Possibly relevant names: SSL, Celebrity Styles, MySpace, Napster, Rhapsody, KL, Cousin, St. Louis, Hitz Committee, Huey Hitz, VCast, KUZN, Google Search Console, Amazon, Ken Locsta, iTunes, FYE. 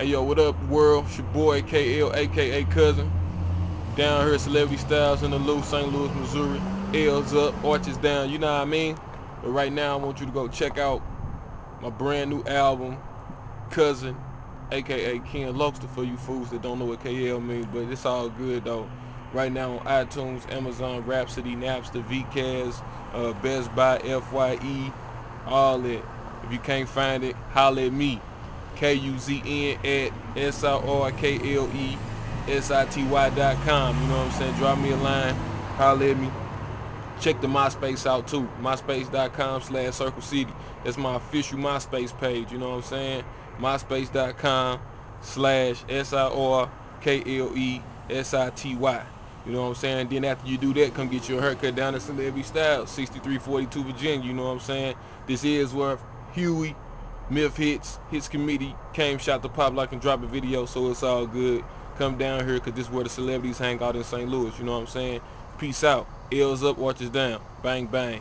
Hey yo, what up world? It's your boy KL, aka Cousin. Down here at Celebrity Styles in the Lou, St. Louis, Missouri. L's up, arches down, you know what I mean? But right now I want you to go check out my brand new album, Cousin, aka Ken Locsta, for you fools that don't know what KL means, but it's all good though. Right now on iTunes, Amazon, Rhapsody, Napster, VCast, Best Buy, FYE, all that. If you can't find it, holler at me. KUZN at sirklesity.com. You know what I'm saying? Drop me a line. Holler at me. Check the MySpace out too. MySpace.com/Sirkle Sity. That's my official MySpace page. You know what I'm saying? MySpace.com/SIRKLESITY. You know what I'm saying? Then after you do that, come get your haircut down at Celebrity Styles, 6342 Virginia. You know what I'm saying? This is where Huey Hitz, Hitz Committee came, shot the pop, like, and drop a video, so it's all good. Come down here, because this is where the celebrities hang out in St. Louis. You know what I'm saying? Peace out. L's up, watch us down. Bang, bang.